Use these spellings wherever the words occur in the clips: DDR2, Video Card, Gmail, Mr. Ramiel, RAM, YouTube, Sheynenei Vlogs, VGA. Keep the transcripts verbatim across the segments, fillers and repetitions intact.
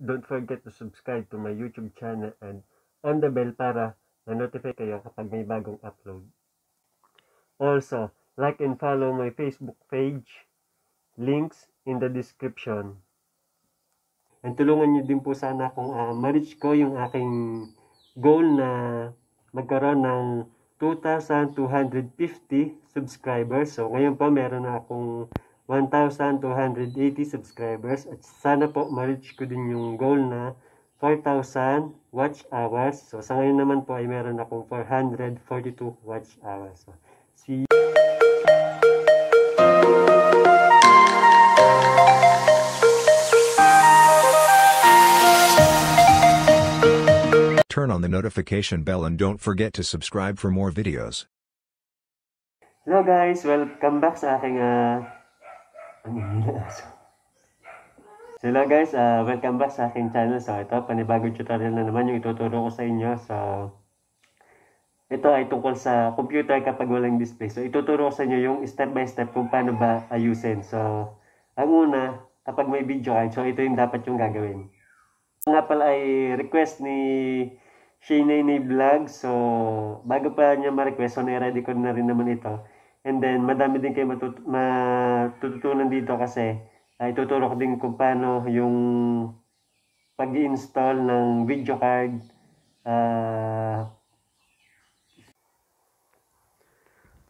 don't forget to subscribe to my YouTube channel and on the bell para na-notify kayo kapag may bagong upload. Also, like and follow my Facebook page. Links in the description. And tulungan nyo din po sana kung uh, ma-reach ko yung aking goal na magkaroon ng two thousand two hundred fifty subscribers. So ngayon po meron na akong one thousand two hundred eighty subscribers at sana po ma-reach ko din yung goal na four thousand watch hours. So sa ngayon naman po ay meron akong four hundred forty-two watch hours. So, see you. Turn on the notification bell and don't forget to subscribe for more videos. Hello guys, welcome back sa aking uh... Hello guys, uh, welcome back sa aking channel. So ito, panibagong tutorial na naman yung ituturo ko sa inyo. So ito ay tungkol sa computer kapag walang display. So ituturo ko sa inyo yung step by step kung paano ba ayusin. So ang una, kapag may video kayo, so ito yung dapat yung gagawin. Nga pala ay request ni Sheynenei Vlogs. So bago pa niya ma-request, so nai-ready ko na rin naman ito. And then madami din kayo matut matututunan dito kasi ay tuturo ko din kung paano yung pag-i-install ng video card. Uh...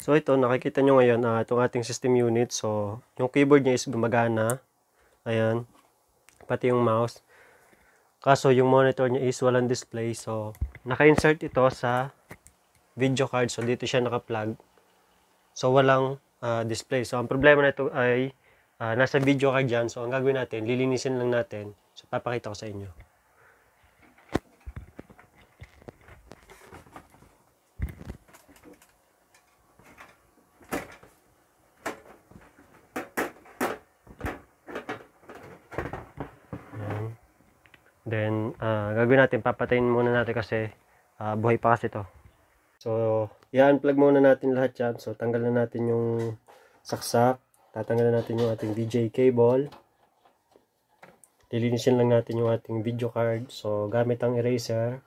So ito, nakikita nyo ngayon uh, itong ating system unit. So yung keyboard niya is gumagana. Ayan. Pati yung mouse. Kaso yung monitor niya is walang display. So naka-insert ito sa video card. So dito siya naka-plug. So walang uh, display. So ang problema nito ay uh, nasa video card yan. So ang gagawin natin, lilinisin lang natin. So papakita ko sa inyo. Then, uh, gagawin natin, papatayin muna natin kasi uh, buhay pa kasi ito. So, i-unplug muna natin lahat yan. So, tanggalan natin yung saksak. Tatanggalan natin yung ating V G A cable. Dilinisin lang natin yung ating video card. So, gamit ang eraser.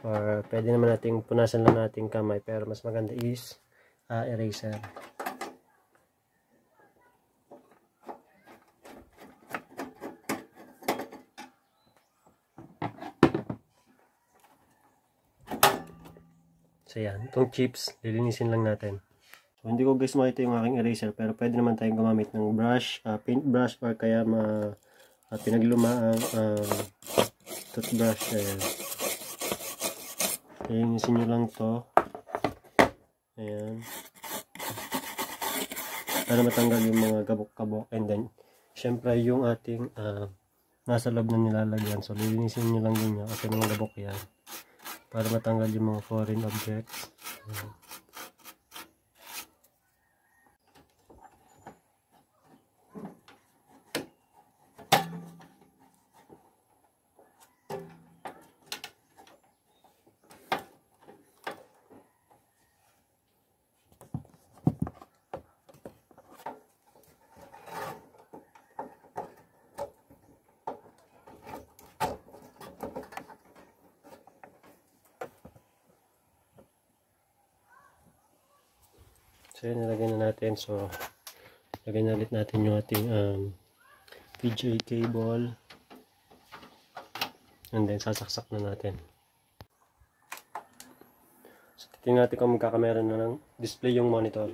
Or, pwede naman natin punasan lang natin kamay. Pero, mas maganda is uh, eraser. So yan, itong chips, lilinisin lang natin. So hindi ko guys makita yung aking eraser pero pwede naman tayong gumamit ng brush, uh, paint brush or kaya ma, uh, pinaglumaang uh, toothbrush. Ayan. Lilinisin nyo lang to. Ayan. Para matanggal yung mga kabok-kabok and then syempre yung ating uh, nasa loob na nilalagyan. So lilinisin nyo lang yun nyo at yung mga kabok yan. Para matanggal yung mga foreign objects. Ayan. So yun, nilagay na natin. So lagay na ulit natin yung ating um, V G A cable and then sasaksak na natin. So titingnan natin kung magkakamera na ng display yung monitor.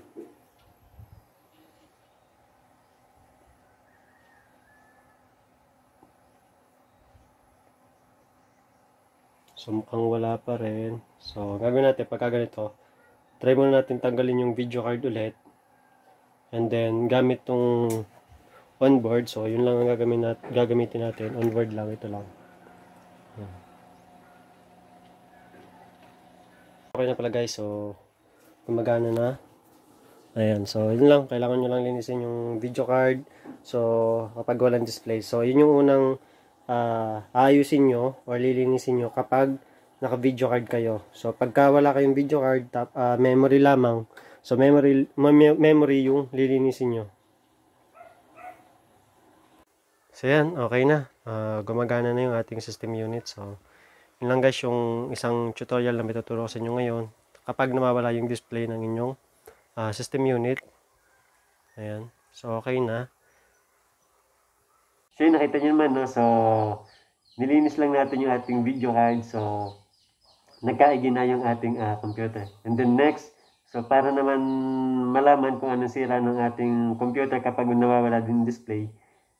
So mukhang wala pa rin. So gagawin natin pagka ganito, try muna natin tanggalin yung video card ulit. And then, gamit tong onboard. So, yun lang ang gagamitin natin. Gagamitin natin. Onboard lang. Ito lang. Okay na pala guys. So, gumagana na. Ayan. So, yun lang. Kailangan nyo lang linisin yung video card. So, kapag walang display. So, yun yung unang uh, ayusin nyo or lilinisin nyo kapag naka-video card kayo. So, pagka wala kayong video card, tap, uh, memory lamang. So, memory, memory yung lilinisin nyo. So, yan. Okay na. uh, gumagana na yung ating system unit. So yun lang guys yung isang tutorial na ituturo ko sa inyo ngayon kapag nawawala yung display ng inyong uh, system unit. Ayan, so okay na. So yun, nakita nyo naman, no? So nilinis lang natin yung ating video card, so nagkaigi na yung ating uh, computer. And then next, so para naman malaman kung anong sira ng ating computer kapag nawawala din display,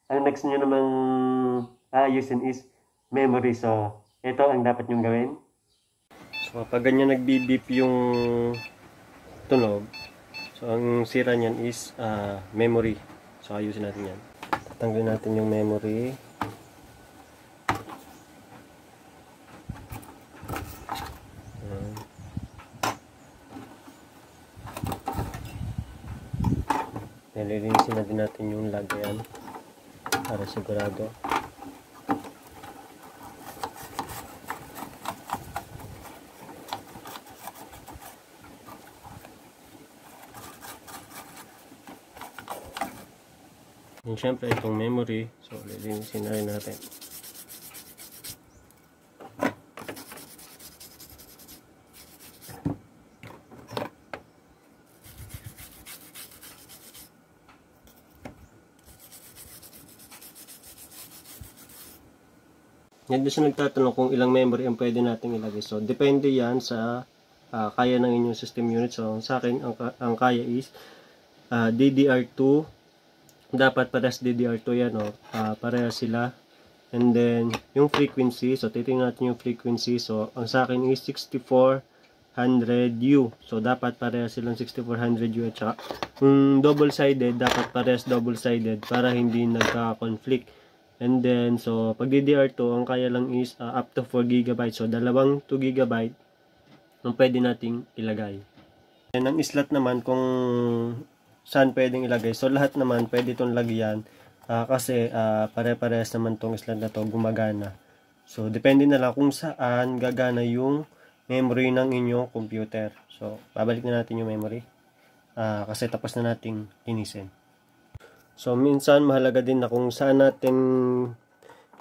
ang next nyo namang ayusin uh, is memory. So ito ang dapat nyong gawin. So pag ganyan nagbibip yung tunog, so ang sira nyan is uh, memory. So ayusin natin yan. Tatanggalin natin yung memory. Nililinisin na din natin yung lagayan para sigurado. And syempre itong memory, so lilinisin na rin natin. Ngayon gusto nagtatanong kung ilang memory ang pwede natin ilagay. So depende yan sa uh, kaya ng inyong system unit. So sa akin, ang, ang kaya is uh, D D R two. Dapat parehas D D R two yan. No? Uh, parehas sila. And then yung frequency. So titingnan natin yung frequency. So ang sa akin is sixty-four hundred U. So dapat parehas silang sixty-four hundred U. At saka um, double-sided, dapat parehas double-sided para hindi nagka-conflict. And then, so, pag D D R two, ang kaya lang is uh, up to four gigabytes. So, dalawang two gigabyte ang pwede nating ilagay. And ang slot naman kung saan pwedeng ilagay. So, lahat naman pwede itong lagyan uh, kasi uh, pare-parehas naman itong slot na to gumagana. So, depende na lang kung saan gagana yung memory ng inyong computer. So, babalik na natin yung memory uh, kasi tapos na nating linisin. So, minsan mahalaga din na kung saan natin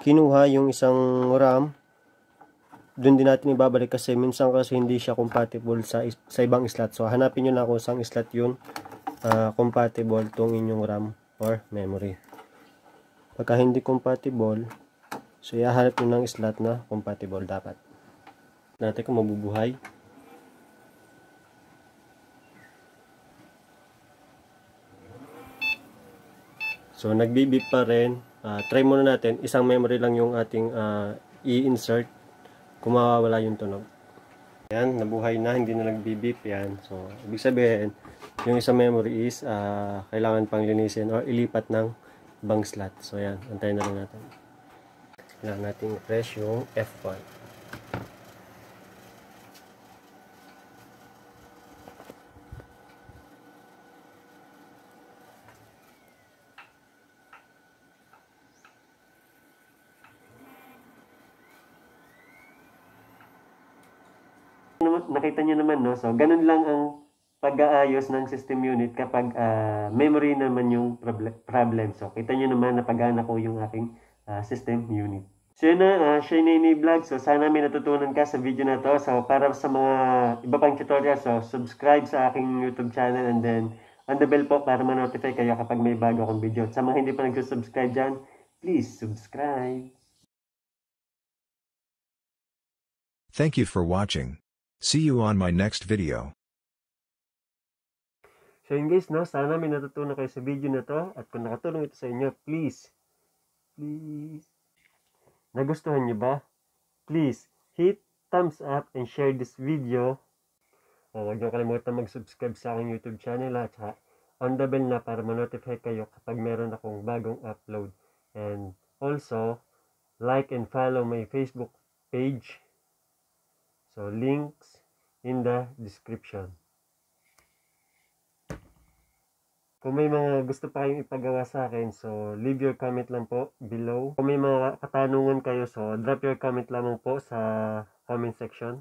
kinuha yung isang RAM, doon din natin ibabalik kasi minsan kasi hindi siya compatible sa, sa ibang slot. So, hanapin nyo na kung saan slot yun uh, compatible tong inyong RAM or memory. Pagka hindi compatible, so, iahanap nyo ng slot na compatible dapat. Natin kung mabubuhay. So, nagbibip pa rin. Uh, try muna natin. Isang memory lang yung ating uh, i-insert. Kung mawawala yung tunog. Ayan, nabuhay na. Hindi na nagbibip. Yan. So, ibig sabihin, yung isang memory is uh, kailangan pang linisin or ilipat ng ibang slot. So, ayan. Antayin na lang natin. Kailangan natin i-press yung F one. Nakita nyo naman, no? So, ganun lang ang pag-aayos ng system unit kapag uh, memory naman yung problem. So, kita nyo naman na pag-aana ko yung aking uh, system unit. So, yun na, uh, Sheynenei Vlogs. So, sana may natutunan ka sa video na to. So, para sa mga iba pang tutorial, so, subscribe sa aking YouTube channel and then on the bell po para ma-notify kayo kapag may bago akong video. At sa mga hindi pa nagsusubscribe dyan, please subscribe. Thank you for watching. See you on my next video. So yun guys, no? Sana may natutunan kayo sa video na to. At kung nakatulong ito sa inyo, please, please, nagustuhan nyo ba? Please, hit thumbs up and share this video. O, huwag nyo kalimutan mag-subscribe sa aking YouTube channel at ha, on the bell na para ma-notify kayo kapag meron akong bagong upload. And also, like and follow my Facebook page. So, links in the description. Kung may mga gusto pa kayong ipagawa sa akin, so leave your comment lang po below. Kung may mga katanungan kayo, so drop your comment lamang po sa comment section.